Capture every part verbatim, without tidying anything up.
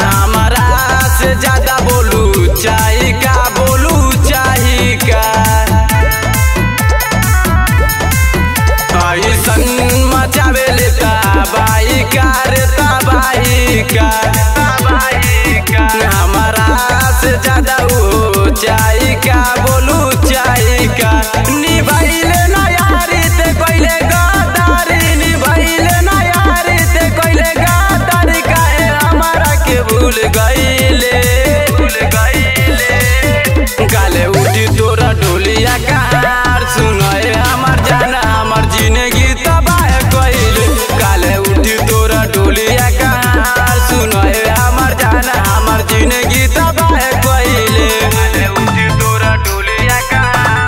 हमारा से ज्यादा हो चाही का बोलू चाही का निभाइले ना यारी ते कोइले गदारी निभाइले ना यारी ते कोइले गदारी काहे हमारा के भूल गईले भूल गईले गाले उठी तोरा ढोलिया कार सुनाए हमार जाना हमार जिंदगी तबाह कइले गाले उठी तोरा ढोलिया कार सुनाए हमार जाना हमार जिंदगी तबाह कइले गाले उठी तोरा ढोलिया कार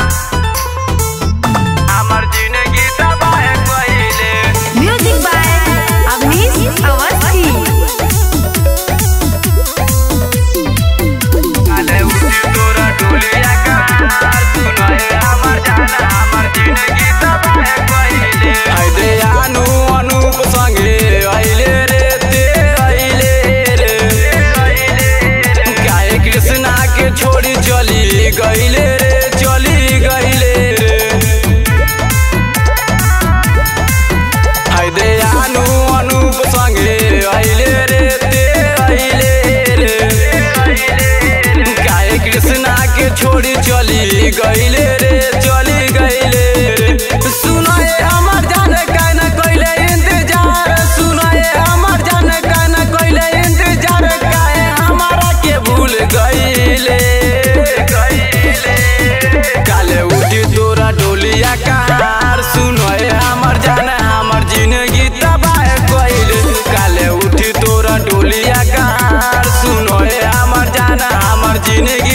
हमार जिंदगी तबाह कइले। Music by Avnish Awasthi. गाले उठी तोरा ढोलिया कार सुनाए हमार जाना हमार जिंदगी तबाह कइले आइदे आनु अनूप संगे आइले रे छोड़ी चली गईले रे चली गईले रे आइदे आनु अनूप संगे आइले रे ते आइले रे काहे कृष्णा के छोड़ी चली गईले रे चली गईले रे सुनाए हमार जान का ना कइले इंतजार सुनाए हमार जान का ना कइले इंतजार काहे हमारा के भूल गईले काले उठी तोरा ढोलिया कार सुनोए हमार जाना हमार जिंदगी तबाह कइले काले उठी तोरा ढोलिया कार सुनोए हमार जाना हमार जिंदगी